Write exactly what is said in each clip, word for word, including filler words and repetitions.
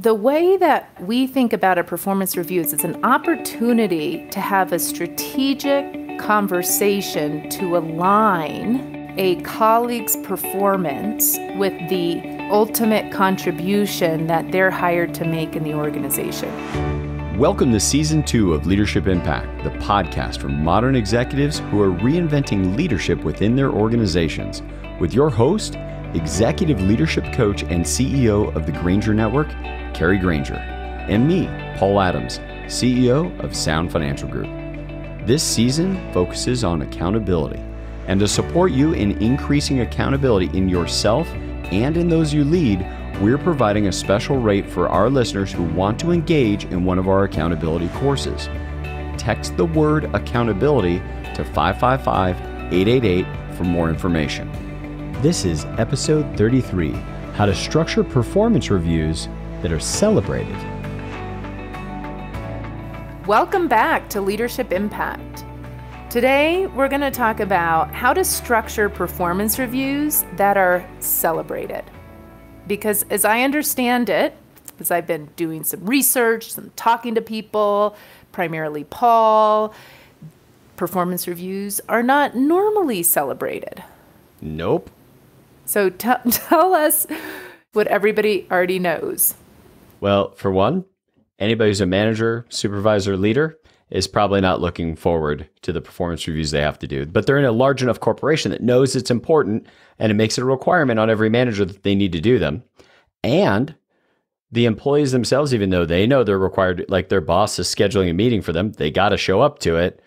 The way that we think about a performance review is it's an opportunity to have a strategic conversation to align a colleague's performance with the ultimate contribution that they're hired to make in the organization. Welcome to Season two of Leadership Impact, the podcast for modern executives who are reinventing leadership within their organizations, with your host, Executive Leadership Coach and C E O of the Granger Network, Kari Granger, and me, Paul Adams, C E O of Sound Financial Group. This season focuses on accountability, and to support you in increasing accountability in yourself and in those you lead, we're providing a special rate for our listeners who want to engage in one of our accountability courses. Text the word accountability to five five five, eight eight eight for more information. This is episode thirty-three, How to Structure Performance Reviews that Are Celebrated. Welcome back to Leadership Impact. Today, we're going to talk about how to structure performance reviews that are celebrated. Because as I understand it, because I've been doing some research, some talking to people, primarily Paul, performance reviews are not normally celebrated. Nope. So t tell us what everybody already knows. Well, for one, anybody who's a manager, supervisor, leader is probably not looking forward to the performance reviews they have to do. But they're in a large enough corporation that knows it's important, and it makes it a requirement on every manager that they need to do them. And the employees themselves, even though they know they're required, like their boss is scheduling a meeting for them, they got to show up to it.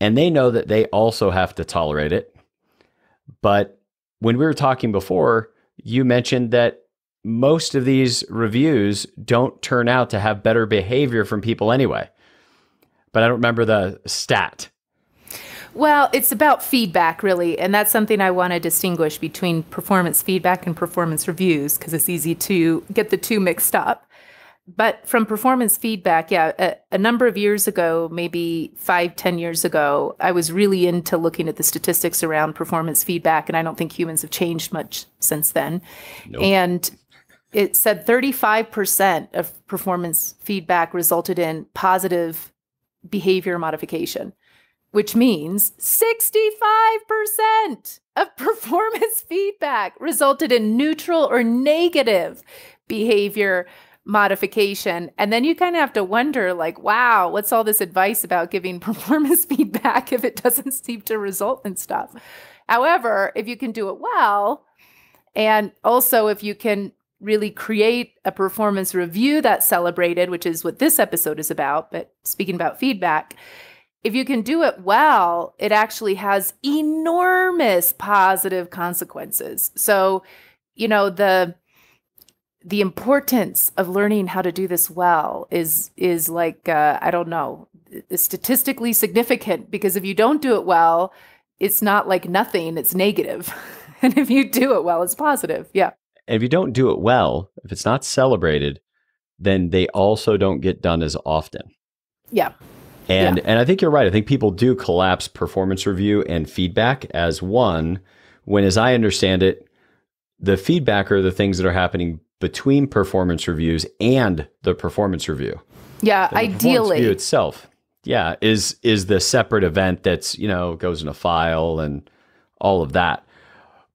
And they know that they also have to tolerate it. But when we were talking before, you mentioned that most of these reviews don't turn out to have better behavior from people anyway. But I don't remember the stat. Well, it's about feedback, really. And that's something I want to distinguish between performance feedback and performance reviews, because it's easy to get the two mixed up. But from performance feedback, yeah, a, a number of years ago, maybe five, ten years ago, I was really into looking at the statistics around performance feedback, and I don't think humans have changed much since then. Nope. And it said thirty-five percent of performance feedback resulted in positive behavior modification, which means sixty-five percent of performance feedback resulted in neutral or negative behavior modification. And then you kind of have to wonder, like, wow, what's all this advice about giving performance feedback if it doesn't seem to result in stuff? However, if you can do it well, and also if you can really create a performance review that's celebrated, which is what this episode is about, but speaking about feedback, if you can do it well, it actually has enormous positive consequences. So, you know, the The importance of learning how to do this well is is like, uh, I don't know, statistically significant, because if you don't do it well, it's not like nothing, it's negative. And if you do it well, it's positive. Yeah. And if you don't do it well, if it's not celebrated, then they also don't get done as often. Yeah. And, yeah. and I think you're right. I think people do collapse performance review and feedback as one, when, as I understand it, the feedback are the things that are happening between performance reviews and the performance review. Yeah, so ideally. The performance review itself, yeah, is, is the separate event that's, you know, goes in a file and all of that.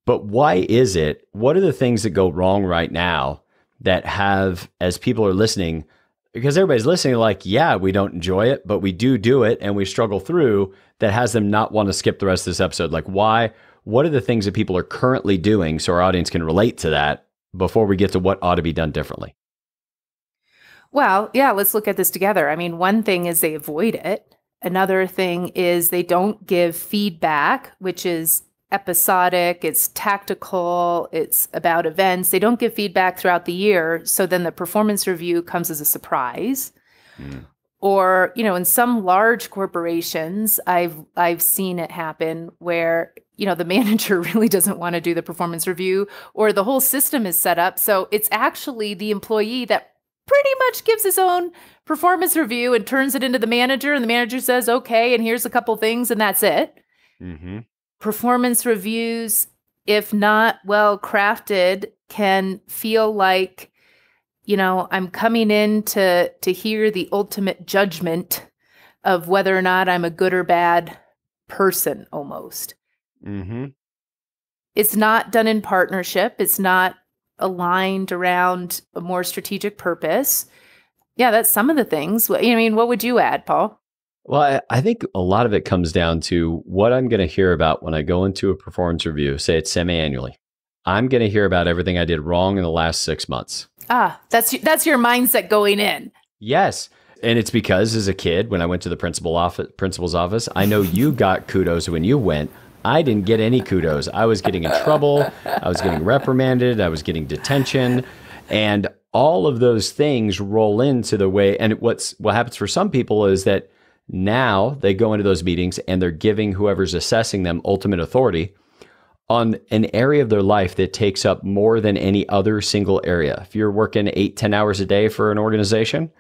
But why is it, what are the things that go wrong right now that have, as people are listening, because everybody's listening like, yeah, we don't enjoy it, but we do do it and we struggle through, that has them not want to skip the rest of this episode? Like, why, what are the things that people are currently doing so our audience can relate to that before we get to what ought to be done differently? Well, yeah, let's look at this together. I mean, one thing is they avoid it. Another thing is they don't give feedback, which is episodic, it's tactical, it's about events. They don't give feedback throughout the year, so then the performance review comes as a surprise. Mm. Or, you know, in some large corporations, I've I've seen it happen where, you know, the manager really doesn't want to do the performance review, or the whole system is set up. So it's actually the employee that pretty much gives his own performance review and turns it into the manager, and the manager says, okay, and here's a couple things, and that's it. Mm-hmm. Performance reviews, if not well crafted, can feel like, you know, I'm coming in to, to hear the ultimate judgment of whether or not I'm a good or bad person almost. Mm-hmm. It's not done in partnership. It's not aligned around a more strategic purpose. Yeah, that's some of the things. I mean, what would you add, Paul? Well, I, I think a lot of it comes down to what I'm going to hear about when I go into a performance review, say it's semi-annually. I'm going to hear about everything I did wrong in the last six months. Ah, that's that's your mindset going in. Yes. And it's because as a kid, when I went to the principal office, principal's office, I know you got kudos when you went. I didn't get any kudos. I was getting in trouble. I was getting reprimanded. I was getting detention. And all of those things roll into the way. And what's what happens for some people is that now they go into those meetings and they're giving whoever's assessing them ultimate authority on an area of their life that takes up more than any other single area. If you're working eight, ten hours a day for an organization,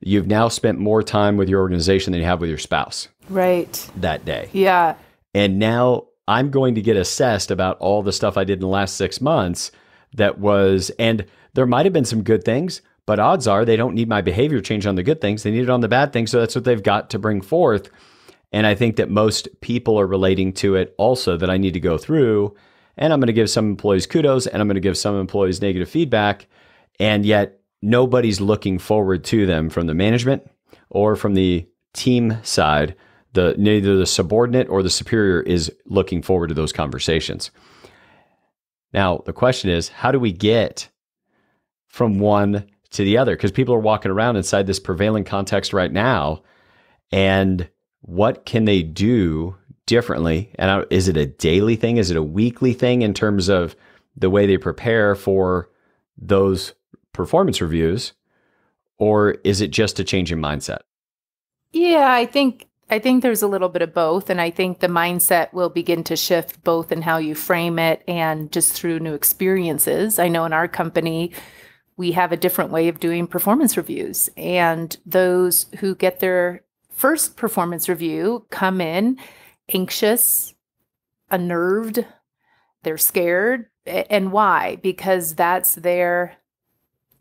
you've now spent more time with your organization than you have with your spouse. Right. That day. Yeah. And now I'm going to get assessed about all the stuff I did in the last six months that was, and there might've been some good things, but odds are they don't need my behavior change on the good things. They need it on the bad things. So that's what they've got to bring forth. And I think that most people are relating to it also, that I need to go through and I'm going to give some employees kudos and I'm going to give some employees negative feedback. And yet nobody's looking forward to them from the management or from the team side. The, neither the subordinate or the superior is looking forward to those conversations. Now, the question is, how do we get from one to the other? Because people are walking around inside this prevailing context right now. And what can they do differently? And is it a daily thing? Is it a weekly thing in terms of the way they prepare for those performance reviews? Or is it just a change in mindset? Yeah, I think I think there's a little bit of both. And I think the mindset will begin to shift both in how you frame it and just through new experiences. I know in our company, we have a different way of doing performance reviews. And those who get their first performance review come in anxious, unnerved, they're scared. And why? Because that's their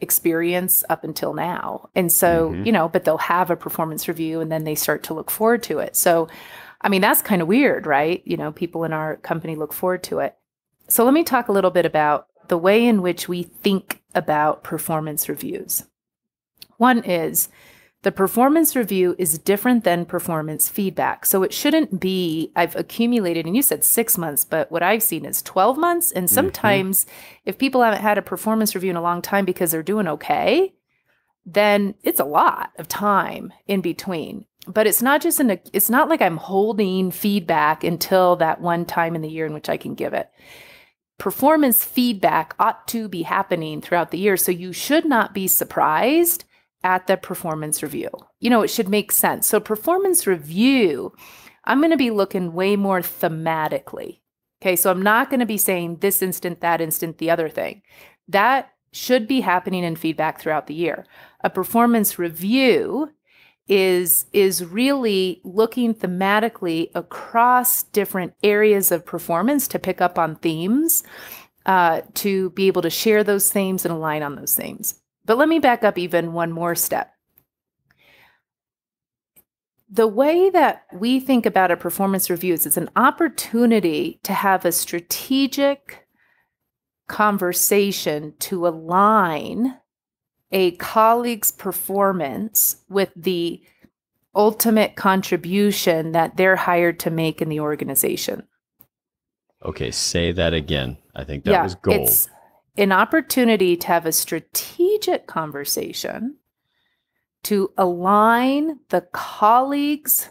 experience up until now. And so, mm-hmm. you know, but they'll have a performance review and then they start to look forward to it. So, I mean, that's kind of weird, right? You know, people in our company look forward to it. So let me talk a little bit about the way in which we think about performance reviews. One is, the performance review is different than performance feedback. So it shouldn't be, I've accumulated, and you said six months, but what I've seen is twelve months. And sometimes mm-hmm. if people haven't had a performance review in a long time because they're doing okay, then it's a lot of time in between. But it's not just, an, it's not like I'm holding feedback until that one time in the year in which I can give it. Performance feedback ought to be happening throughout the year. So you should not be surprised at the performance review. You know, it should make sense. So performance review, I'm going to be looking way more thematically. Okay, so I'm not going to be saying this instant, that instant, the other thing. That should be happening in feedback throughout the year. A performance review is, is really looking thematically across different areas of performance to pick up on themes, uh, to be able to share those themes and align on those themes. But let me back up even one more step. The way that we think about a performance review is it's an opportunity to have a strategic conversation to align a colleague's performance with the ultimate contribution that they're hired to make in the organization. Okay, say that again. I think that yeah, was gold. It's an opportunity to have a strategic conversation to align the colleague's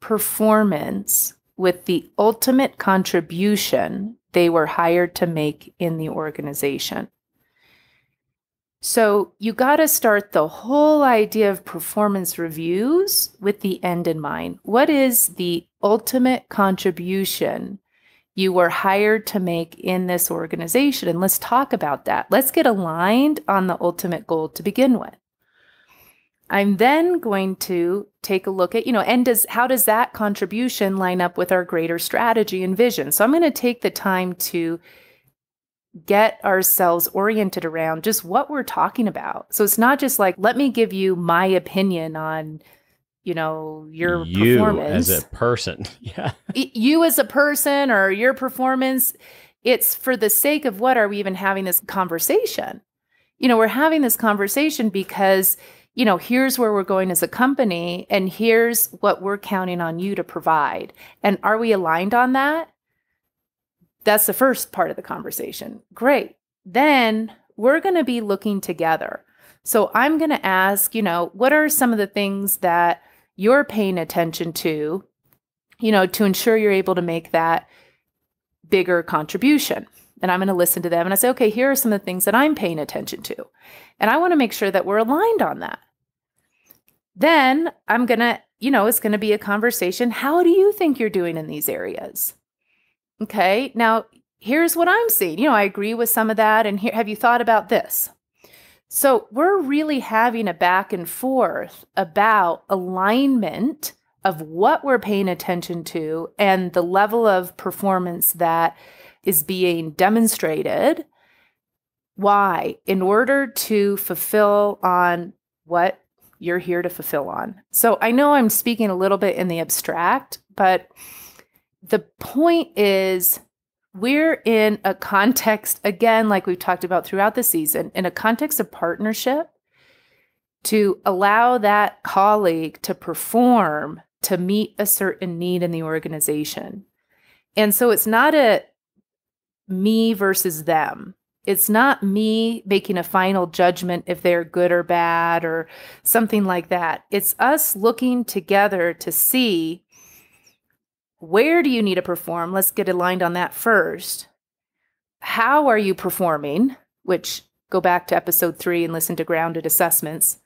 performance with the ultimate contribution they were hired to make in the organization. So you got to start the whole idea of performance reviews with the end in mind. What is the ultimate contribution you were hired to make in this organization? And let's talk about that. Let's get aligned on the ultimate goal to begin with. I'm then going to take a look at, you know, and does, how does that contribution line up with our greater strategy and vision? So I'm going to take the time to get ourselves oriented around just what we're talking about. So it's not just like, let me give you my opinion on, you know, your you performance as a person. Yeah. You as a person or your performance. It's for the sake of what are we even having this conversation? You know, we're having this conversation because, you know, here's where we're going as a company and here's what we're counting on you to provide. And are we aligned on that? That's the first part of the conversation. Great. Then we're going to be looking together. So I'm going to ask, you know, what are some of the things that you're paying attention to, you know, to ensure you're able to make that bigger contribution? And I'm going to listen to them and I say, okay, here are some of the things that I'm paying attention to. And I want to make sure that we're aligned on that. Then I'm going to, you know, it's going to be a conversation. How do you think you're doing in these areas? Okay, now here's what I'm seeing. You know, I agree with some of that. And here, have you thought about this? So we're really having a back and forth about alignment of what we're paying attention to and the level of performance that is being demonstrated. Why? In order to fulfill on what you're here to fulfill on. So I know I'm speaking a little bit in the abstract, but the point is we're in a context, again, like we've talked about throughout the season, in a context of partnership to allow that colleague to perform to meet a certain need in the organization. And so it's not a me versus them. It's not me making a final judgment if they're good or bad or something like that. It's us looking together to see, where do you need to perform? Let's get aligned on that first. How are you performing? Which, go back to episode three and listen to grounded assessments.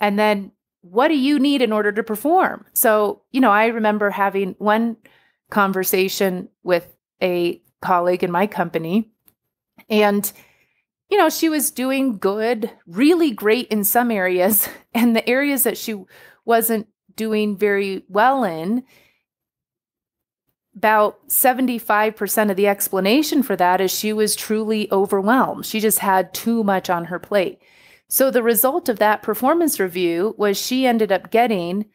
And then what do you need in order to perform? So, you know, I remember having one conversation with a colleague in my company and, you know, she was doing good, really great in some areas, and the areas that she wasn't doing very well in, about seventy-five percent of the explanation for that is she was truly overwhelmed. She just had too much on her plate. So the result of that performance review was she ended up getting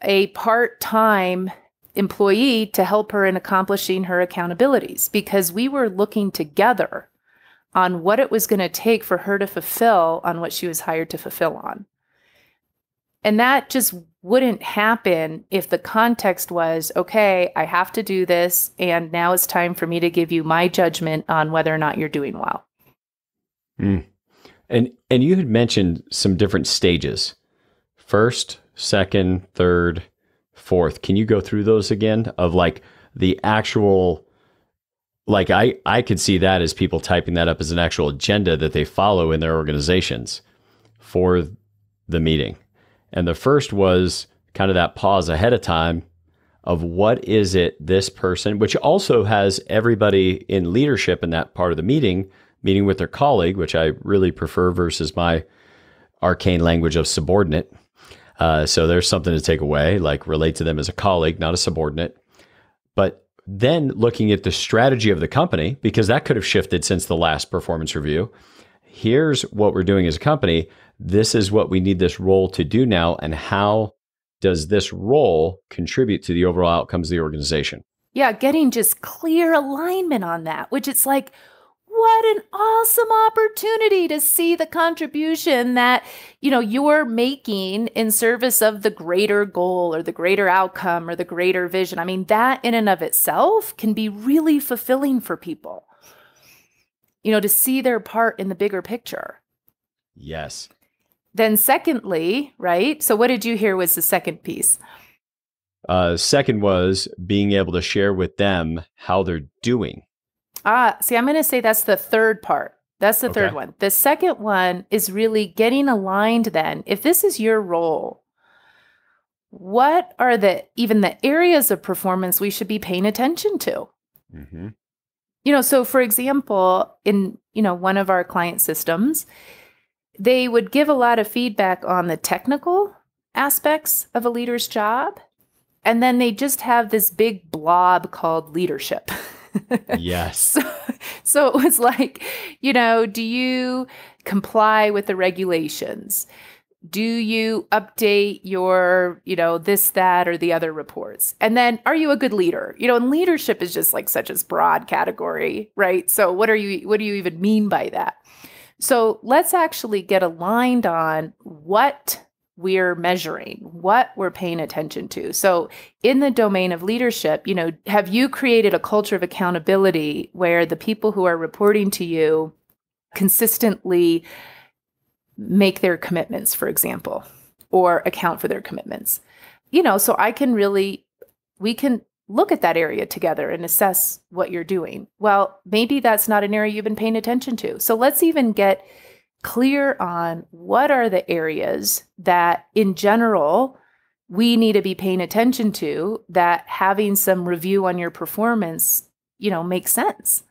a part-time employee to help her in accomplishing her accountabilities because we were looking together on what it was going to take for her to fulfill on what she was hired to fulfill on. And that just wouldn't happen if the context was, okay, I have to do this, and now it's time for me to give you my judgment on whether or not you're doing well. Mm. And and you had mentioned some different stages. First, second, third, fourth. Can you go through those again of like the actual, like I, I could see that as people typing that up as an actual agenda that they follow in their organizations for the meeting. And the first was kind of that pause ahead of time of what is it this person, which also has everybody in leadership in that part of the meeting, meeting with their colleague, which I really prefer versus my arcane language of subordinate. Uh, so there's something to take away, like relate to them as a colleague, not a subordinate. But then looking at the strategy of the company, because that could have shifted since the last performance review. Here's what we're doing as a company. This is what we need this role to do now. And how does this role contribute to the overall outcomes of the organization? Yeah, getting just clear alignment on that, which it's like, what an awesome opportunity to see the contribution that, you know, you're making in service of the greater goal or the greater outcome or the greater vision. I mean, that in and of itself can be really fulfilling for people, you know, to see their part in the bigger picture. Yes. Then secondly, right? So what did you hear was the second piece? Uh, second was being able to share with them how they're doing. Ah, see, I'm going to say that's the third part. That's the okay. third one. The second one is really getting aligned then. If this is your role, what are the, even the areas of performance we should be paying attention to? Mm-hmm. You know, so for example, in, you know, one of our client systems, they would give a lot of feedback on the technical aspects of a leader's job. And then they just have this big blob called leadership. Yes. So, so it was like, you know, do you comply with the regulations? Do you update your, you know, this, that, or the other reports? And then are you a good leader? You know, and leadership is just like such a broad category, right? So what are you, what do you even mean by that? So let's actually get aligned on what we're measuring, what we're paying attention to. So in the domain of leadership, you know, have you created a culture of accountability where the people who are reporting to you consistently make their commitments, for example, or account for their commitments? You know, so I can really, we can look at that area together and assess what you're doing. Well, maybe that's not an area you've been paying attention to. So let's even get clear on what are the areas that in general we need to be paying attention to, that having some review on your performance, you know, makes sense.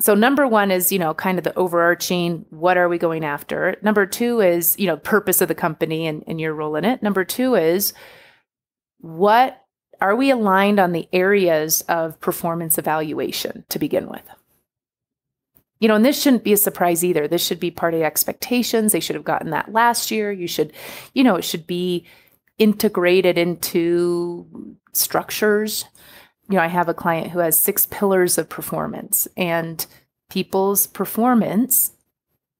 So number one is, you know, kind of the overarching, what are we going after? Number two is, you know, purpose of the company and, and your role in it. Number two is, what are we aligned on the areas of performance evaluation to begin with? You know, and this shouldn't be a surprise either. This should be part of expectations. They should have gotten that last year. You should, you know, it should be integrated into structures. You know, I have a client who has six pillars of performance, and people's performance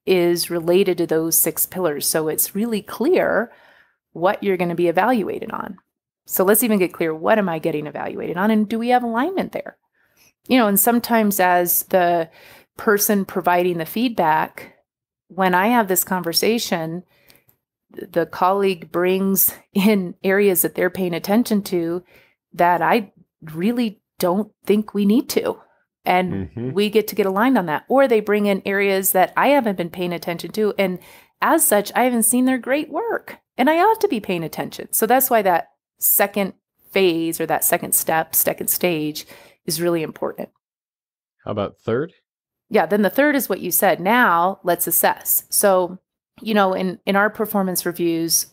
is related to those six pillars. So it's really clear what you're going to be evaluated on. So let's even get clear, what am I getting evaluated on, and do we have alignment there? You know, and sometimes as the person providing the feedback, when I have this conversation, the colleague brings in areas that they're paying attention to that I really don't think we need to. And mm-hmm. we get to get aligned on that. Or they bring in areas that I haven't been paying attention to. And as such, I haven't seen their great work, and I ought to be paying attention. So that's why that second phase, or that second step, second stage, is really important. How about third? Yeah. Then the third is what you said. Now let's assess. So, you know, in, in our performance reviews,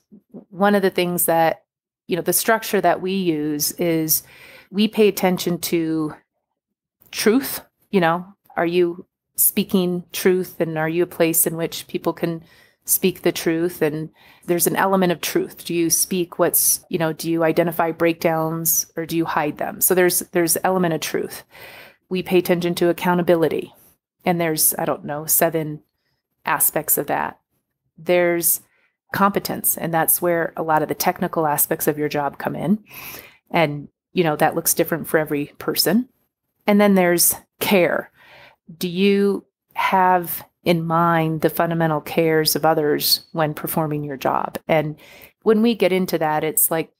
one of the things that, you know, the structure that we use is, we pay attention to truth. You know, are you speaking truth, and are you a place in which people can speak the truth? And there's an element of truth. Do you speak what's, you know, do you identify breakdowns, or do you hide them? So there's, there's element of truth. We pay attention to accountability, and there's, I don't know, seven aspects of that. There's competence, and that's where a lot of the technical aspects of your job come in. And you know, that looks different for every person. And then there's care. Do you have in mind the fundamental cares of others when performing your job? And when we get into that, it's like,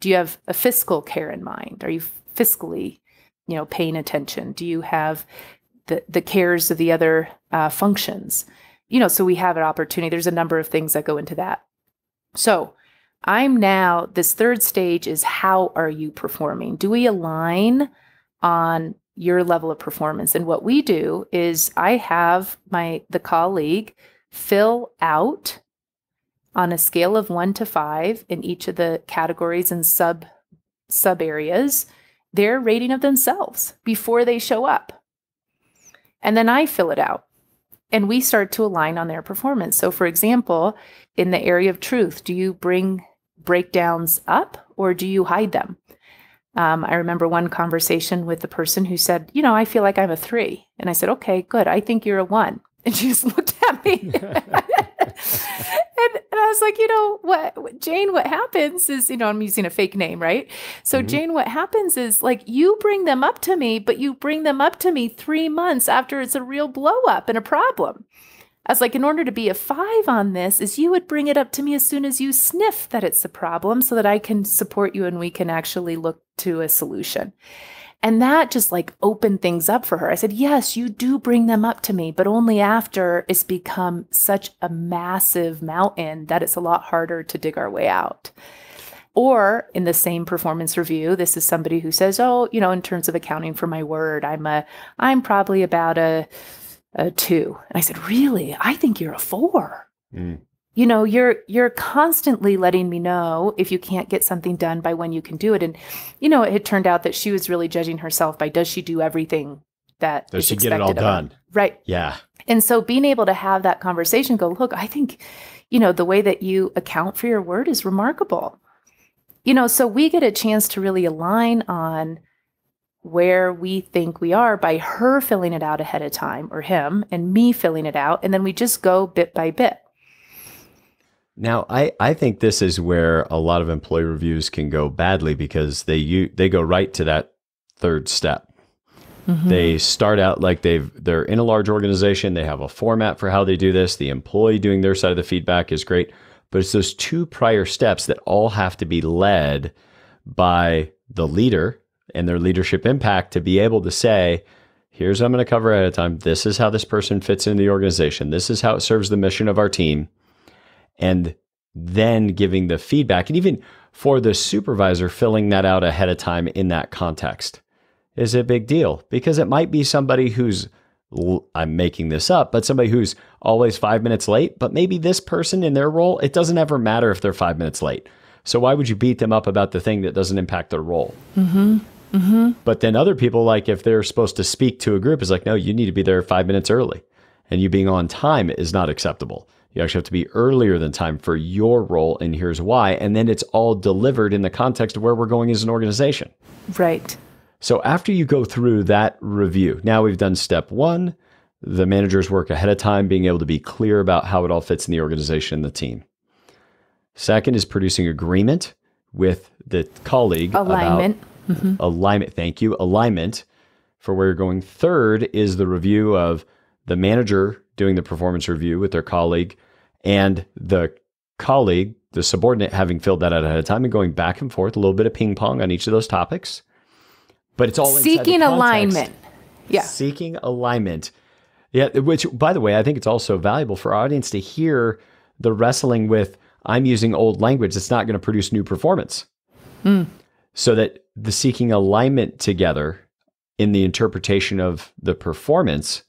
do you have a fiscal care in mind? Are you fiscally, you know, paying attention? Do you have the, the cares of the other uh, functions? You know, so we have an opportunity. There's a number of things that go into that. So I'm now, this third stage is, how are you performing? Do we align on your level of performance? And what we do is, I have my, the colleague fill out on a scale of one to five in each of the categories and sub, sub areas, their rating of themselves before they show up. And then I fill it out, and we start to align on their performance. So for example, in the area of truth, do you bring breakdowns up, or do you hide them? Um, I remember one conversation with the person who said, you know, I feel like I'm a three. And I said, okay, good. I think you're a one. And she just looked at me. and, and I was like, you know, what, Jane, what happens is, you know, I'm using a fake name, right? So mm-hmm. Jane, what happens is, like, you bring them up to me, but you bring them up to me three months after it's a real blow up and a problem. I was like, in order to be a five on this is you would bring it up to me as soon as you sniff that it's a problem, so that I can support you and we can actually look to a solution. And that just like opened things up for her. I said, yes, you do bring them up to me, but only after it's become such a massive mountain that it's a lot harder to dig our way out. Or in the same performance review, this is somebody who says, oh, you know, in terms of accounting for my word, I'm a, I'm probably about a, a two. And I said, really? I think you're a four. Mm. you know, you're you're constantly letting me know if you can't get something done by when you can do it. And, you know, it had turned out that she was really judging herself by, does she do everything that does she get it all done? Right. Yeah. And so being able to have that conversation, go, look, I think, you know, the way that you account for your word is remarkable. You know, so we get a chance to really align on where we think we are by her filling it out ahead of time, or him, and me filling it out. And then we just go bit by bit. Now, I, I think this is where a lot of employee reviews can go badly, because they you, they go right to that third step. Mm-hmm. They start out like they've, they're in a large organization. They have a format for how they do this. The employee doing their side of the feedback is great, but it's those two prior steps that all have to be led by the leader and their leadership impact to be able to say, here's what I'm going to cover ahead of time. This is how this person fits into the organization. This is how it serves the mission of our team. And then giving the feedback, and even for the supervisor, filling that out ahead of time in that context is a big deal, because it might be somebody who's, I'm making this up, but somebody who's always five minutes late, but maybe this person in their role, it doesn't ever matter if they're five minutes late. So why would you beat them up about the thing that doesn't impact their role? Mm-hmm. Mm-hmm. But then other people, like if they're supposed to speak to a group, is like, no, you need to be there five minutes early, and you being on time is not acceptable. You actually have to be earlier than time for your role, and here's why. And then it's all delivered in the context of where we're going as an organization. Right. So after you go through that review, now we've done step one, the manager's work ahead of time, being able to be clear about how it all fits in the organization and the team. Second is producing agreement with the colleague. Alignment. About mm-hmm. Alignment. Thank you. Alignment for where you're going. Third is the review of the manager doing the performance review with their colleague, and the colleague, the subordinate, having filled that out ahead of time and going back and forth, a little bit of ping pong on each of those topics. But it's all seeking alignment. Yeah. Seeking alignment. Yeah. Which, by the way, I think it's also valuable for our audience to hear the wrestling with, I'm using old language, it's not going to produce new performance. Mm. So that the seeking alignment together in the interpretation of the performance.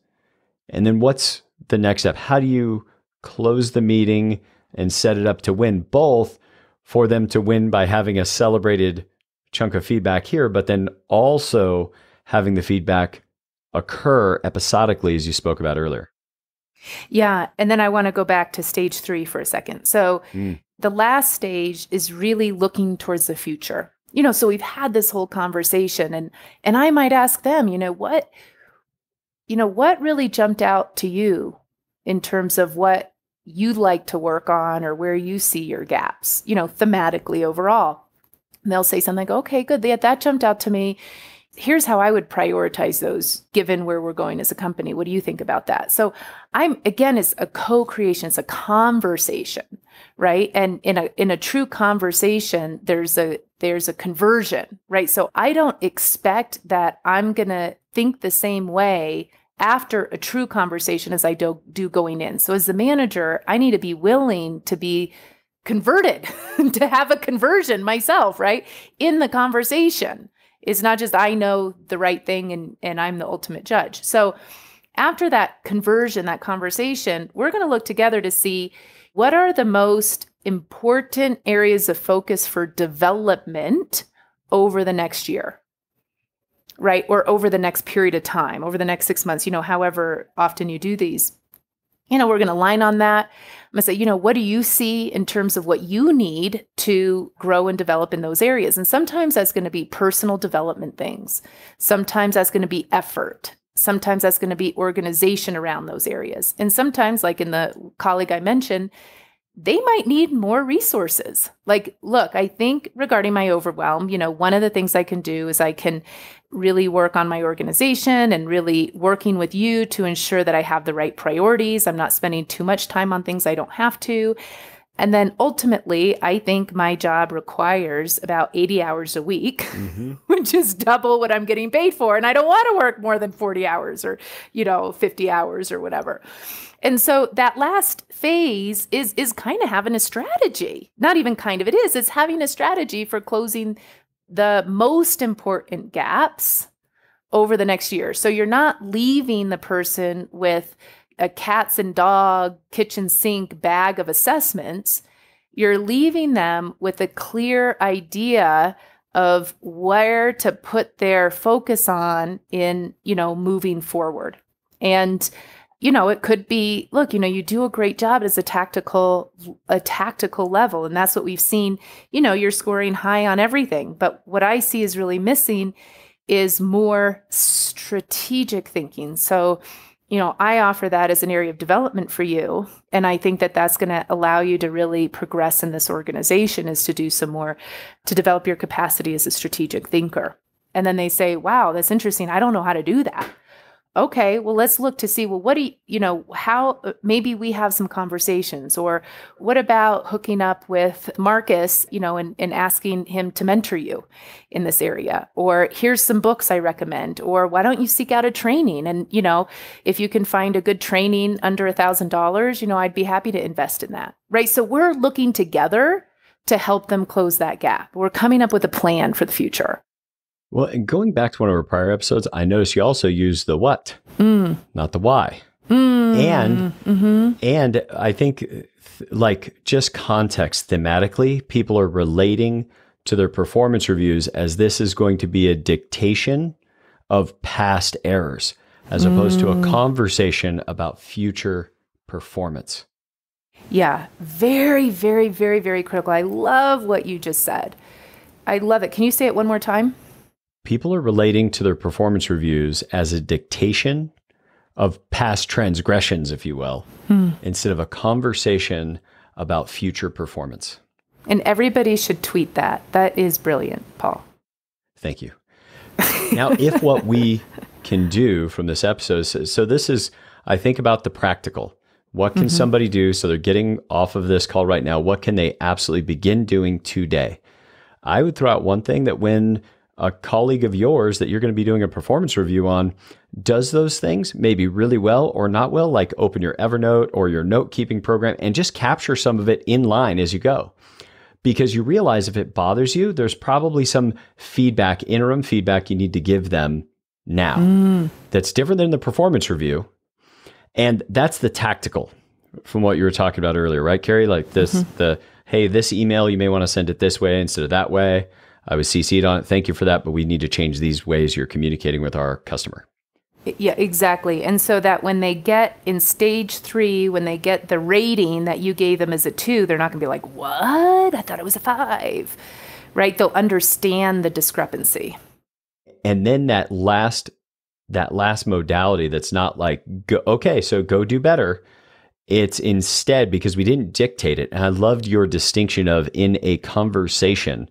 And then what's the next step? How do you close the meeting and set it up to win, both for them to win by having a celebrated chunk of feedback here, but then also having the feedback occur episodically, as you spoke about earlier? Yeah. And then I want to go back to stage three for a second. So mm. the last stage is really looking towards the future. You know, so we've had this whole conversation, and and I might ask them, you know, what you know, what really jumped out to you in terms of what you'd like to work on, or where you see your gaps, you know, thematically overall? And they'll say something like, okay, good, that, that jumped out to me. Here's how I would prioritize those given where we're going as a company. What do you think about that? So I'm, again, it's a co-creation, it's a conversation, right? And in a, in a true conversation, there's a, there's a conversion, right? So I don't expect that I'm going to think the same way after a true conversation as I do, do going in. So as the manager, I need to be willing to be converted, to have a conversion myself, right? In the conversation. It's not just I know the right thing and, and I'm the ultimate judge. So after that conversion, that conversation, we're going to look together to see what are the most important areas of focus for development over the next year, right? Or over the next period of time, over the next six months, you know, however often you do these. You know, we're going to line on that. I'm going to say, you know, what do you see in terms of what you need to grow and develop in those areas? And sometimes that's going to be personal development things. Sometimes that's going to be effort. Sometimes that's going to be organization around those areas. And sometimes, like in the colleague I mentioned, they might need more resources. Like, look, I think regarding my overwhelm, you know, one of the things I can do is I can really work on my organization and really working with you to ensure that I have the right priorities. I'm not spending too much time on things I don't have to. And then ultimately, I think my job requires about eighty hours a week, mm-hmm. which is double what I'm getting paid for. And I don't want to work more than forty hours or, you know, fifty hours or whatever. And so that last phase is, is kind of having a strategy, not even kind of, it is, it's having a strategy for closing the most important gaps over the next year. So you're not leaving the person with, a cats and dog kitchen sink bag of assessments, you're leaving them with a clear idea of where to put their focus on in, you know, moving forward. And, you know, it could be, look, you know, you do a great job as a tactical, a tactical level. And that's what we've seen. You know, you're scoring high on everything. But what I see is really missing is more strategic thinking. So, you know, I offer that as an area of development for you. And I think that that's going to allow you to really progress in this organization, is to do some more, to develop your capacity as a strategic thinker. And then they say, wow, that's interesting. I don't know how to do that. Okay, well, let's look to see, well, what do you, you know, how, maybe we have some conversations, or what about hooking up with Marcus, you know, and, and asking him to mentor you in this area, or here's some books I recommend, or why don't you seek out a training? And, you know, if you can find a good training under a thousand dollars, you know, I'd be happy to invest in that, right? So we're looking together to help them close that gap. We're coming up with a plan for the future. Well, and going back to one of our prior episodes, I noticed you also used the what, mm. not the why. Mm. And mm-hmm. and I think th- like just context thematically, people are relating to their performance reviews as this is going to be a dictation of past errors, as mm. opposed to a conversation about future performance. Yeah, very, very, very, very critical. I love what you just said. I love it. Can you say it one more time? People are relating to their performance reviews as a dictation of past transgressions, if you will, hmm. instead of a conversation about future performance. And everybody should tweet that. That is brilliant, Paul. Thank you. Now, if what we can do from this episode, so this is, I think about the practical. What can mm-hmm. somebody do? So they're getting off of this call right now. What can they absolutely begin doing today? I would throw out one thing that when a colleague of yours that you're going to be doing a performance review on does those things maybe really well or not well, like open your Evernote or your note keeping program and just capture some of it in line as you go. Because you realize if it bothers you, there's probably some feedback, interim feedback you need to give them now. Mm. That's different than the performance review. And that's the tactical from what you were talking about earlier, right, Kari? Like this, mm-hmm. the, hey, this email, you may want to send it this way instead of that way. I was C C'd on it. Thank you for that. But we need to change these ways you're communicating with our customer. Yeah, exactly. And so that when they get in stage three, when they get the rating that you gave them as a two, they're not going to be like, what? I thought it was a five, right? They'll understand the discrepancy. And then that last, that last modality that's not like, go, okay, so go do better. It's instead, because we didn't dictate it. And I loved your distinction of in a conversation.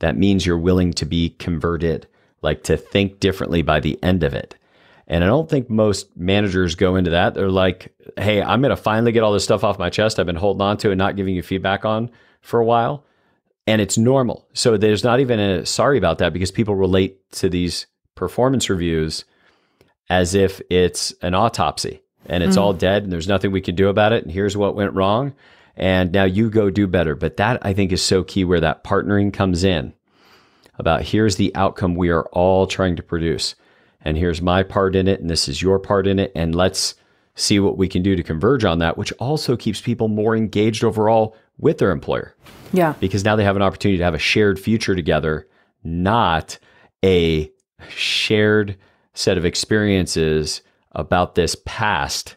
That means you're willing to be converted, like to think differently by the end of it. And I don't think most managers go into that. They're like, hey, I'm going to finally get all this stuff off my chest I've been holding on to and not giving you feedback on for a while. And it's normal. So there's not even a sorry about that, because people relate to these performance reviews as if it's an autopsy and it's mm. all dead and there's nothing we can do about it. And here's what went wrong. And now you go do better. But that, I think, is so key where that partnering comes in about here's the outcome we are all trying to produce. And here's my part in it. And this is your part in it. And let's see what we can do to converge on that, which also keeps people more engaged overall with their employer. Yeah. Because now they have an opportunity to have a shared future together, not a shared set of experiences about this past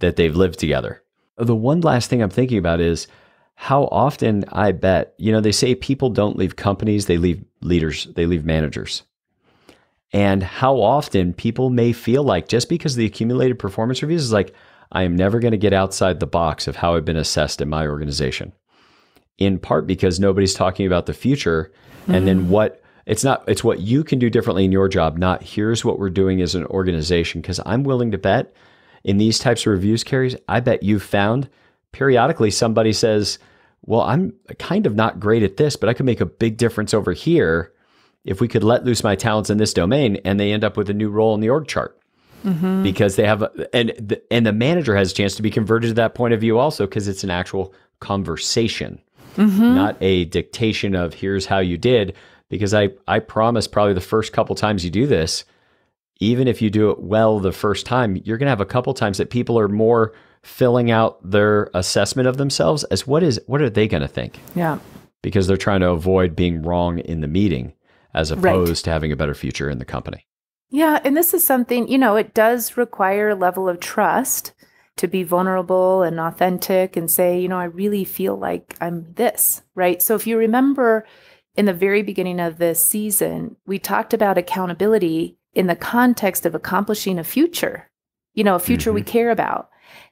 that they've lived together. The one last thing I'm thinking about is how often I bet, you know, they say people don't leave companies, they leave leaders, they leave managers. And how often people may feel like just because the accumulated performance reviews is like, I am never going to get outside the box of how I've been assessed in my organization. In part because nobody's talking about the future. Mm-hmm. And then what it's not, it's what you can do differently in your job, not here's what we're doing as an organization. Because I'm willing to bet in these types of reviews, Kari, I bet you've found periodically somebody says, well, I'm kind of not great at this, but I could make a big difference over here if we could let loose my talents in this domain, and they end up with a new role in the org chart mm-hmm. because they have, a, and, the, and the manager has a chance to be converted to that point of view also because it's an actual conversation, mm-hmm. not a dictation of here's how you did, because I, I promise probably the first couple times you do this, even if you do it well the first time, you're going to have a couple times that people are more filling out their assessment of themselves as what is, what are they going to think? Yeah. Because they're trying to avoid being wrong in the meeting as opposed right. to having a better future in the company. Yeah. And this is something, you know, it does require a level of trust to be vulnerable and authentic and say, you know, I really feel like I'm this, right? So if you remember in the very beginning of this season, we talked about accountability in the context of accomplishing a future, you know, a future mm-hmm. we care about.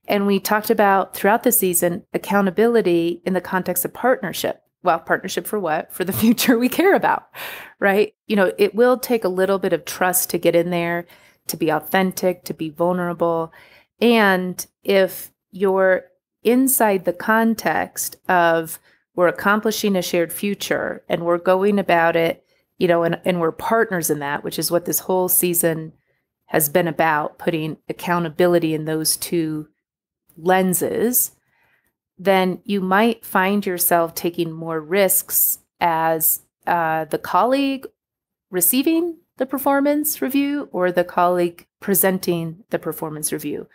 And we talked about throughout the season, accountability in the context of partnership. Well, partnership for what? For the future we care about, right? You know, it will take a little bit of trust to get in there, to be authentic, to be vulnerable. And if you're inside the context of we're accomplishing a shared future and we're going about it, you know, and, and we're partners in that, which is what this whole season has been about, putting accountability in those two lenses, then you might find yourself taking more risks as uh, the colleague receiving the performance review or the colleague presenting the performance review.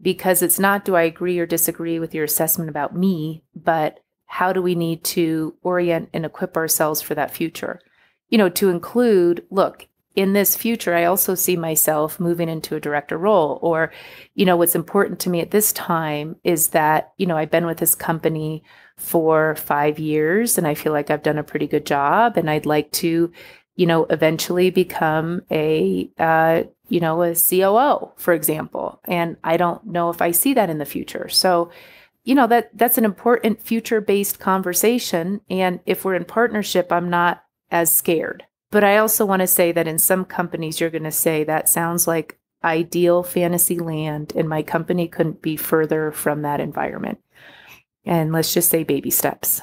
Because it's not, do I agree or disagree with your assessment about me, but how do we need to orient and equip ourselves for that future? You know, to include, look, in this future, I also see myself moving into a director role, or, you know, what's important to me at this time is that, you know, I've been with this company for five years and I feel like I've done a pretty good job. And I'd like to, you know, eventually become a, uh, you know, a C O O, for example. And I don't know if I see that in the future. So, you know, that that's an important future-based conversation. And if we're in partnership, I'm not as scared. But I also want to say that in some companies, you're going to say that sounds like ideal fantasy land and my company couldn't be further from that environment. And let's just say baby steps.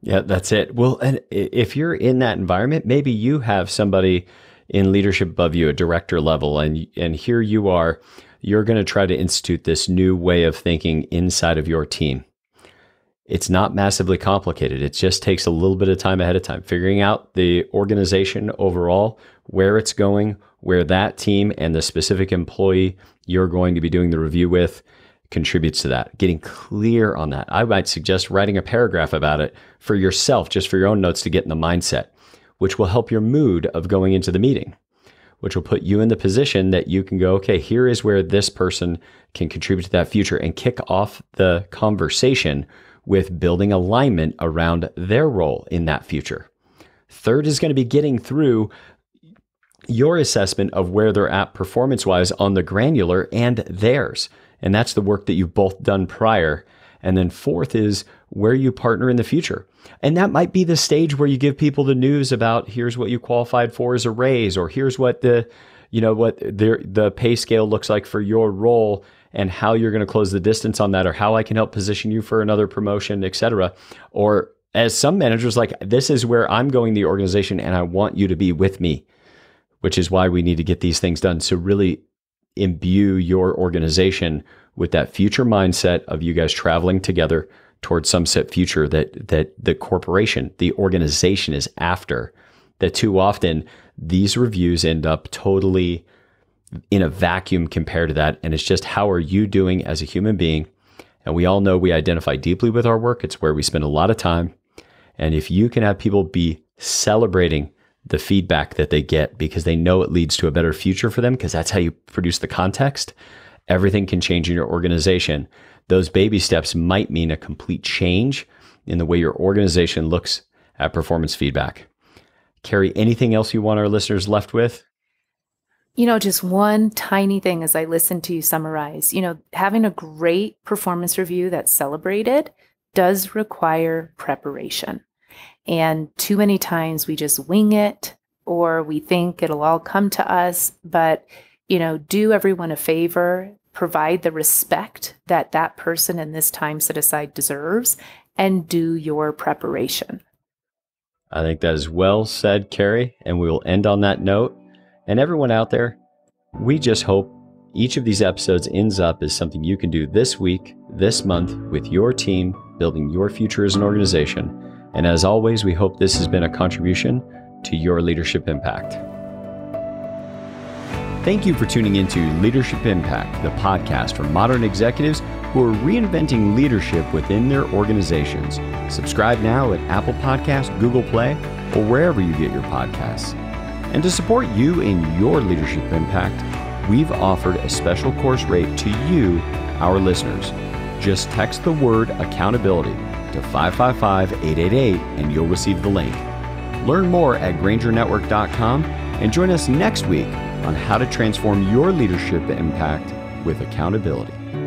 Yeah, that's it. Well, and if you're in that environment, maybe you have somebody in leadership above you, a director level, and, and here you are, you're going to try to institute this new way of thinking inside of your team. It's not massively complicated. It just takes a little bit of time ahead of time, figuring out the organization overall, where it's going, where that team and the specific employee you're going to be doing the review with contributes to that, getting clear on that. I might suggest writing a paragraph about it for yourself, just for your own notes to get in the mindset, which will help your mood of going into the meeting, which will put you in the position that you can go, okay, here is where this person can contribute to that future and kick off the conversation with building alignment around their role in that future. Third is going to be getting through your assessment of where they're at performance-wise on the granular and theirs. And that's the work that you've both done prior. And then fourth is where you partner in the future. And that might be the stage where you give people the news about here's what you qualified for as a raise, or here's what the, you know, what the, the pay scale looks like for your role and how you're going to close the distance on that, or how I can help position you for another promotion, et cetera. Or as some managers like, this is where I'm going the organization and I want you to be with me, which is why we need to get these things done. So really imbue your organization with that future mindset of you guys traveling together towards some set future that that the corporation, the organization is after. That too often these reviews end up totally in a vacuum compared to that. And it's just, how are you doing as a human being? And we all know we identify deeply with our work. It's where we spend a lot of time. And if you can have people be celebrating the feedback that they get because they know it leads to a better future for them, because that's how you produce the context, everything can change in your organization. Those baby steps might mean a complete change in the way your organization looks at performance feedback. Kari, anything else you want our listeners left with? You know, just one tiny thing as I listen to you summarize, you know, having a great performance review that's celebrated does require preparation. And too many times we just wing it, or we think it'll all come to us, but, you know, do everyone a favor, provide the respect that that person in this time set aside deserves, and do your preparation. I think that is well said, Kari, and we will end on that note. And everyone out there, we just hope each of these episodes ends up as something you can do this week, this month, with your team, building your future as an organization. And as always, we hope this has been a contribution to your leadership impact. Thank you for tuning into Leadership Impact, the podcast for modern executives who are reinventing leadership within their organizations. Subscribe now at Apple Podcasts, Google Play, or wherever you get your podcasts. And to support you in your leadership impact, we've offered a special course rate to you, our listeners. Just text the word accountability to five five five, eight eight eight and you'll receive the link. Learn more at granger network dot com and join us next week on how to transform your leadership impact with accountability.